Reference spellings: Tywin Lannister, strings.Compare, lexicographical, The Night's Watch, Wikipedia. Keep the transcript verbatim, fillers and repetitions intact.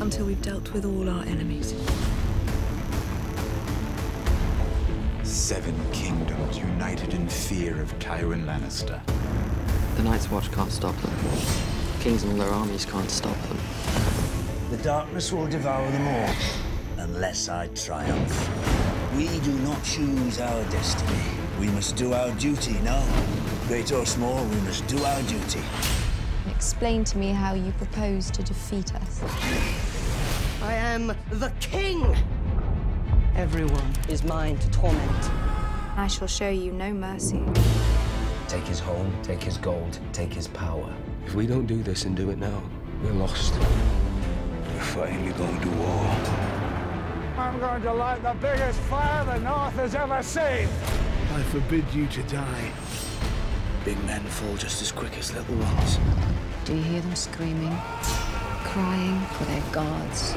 until we've dealt with all our enemies. Seven kingdoms united in fear of Tywin Lannister. The Night's Watch can't stop them. Kings and all their armies can't stop them. The darkness will devour them all, unless I triumph. We do not choose our destiny. We must do our duty now. Great or small, we must do our duty. Explain to me how you propose to defeat us. I am the king! Everyone is mine to torment. I shall show you no mercy. Take his home, take his gold, take his power. If we don't do this and do it now, we're lost. We're finally going to war. I'm going to light the biggest fire the North has ever seen. I forbid you to die. Big men fall just as quick as little ones. Do you hear them screaming, crying for their gods?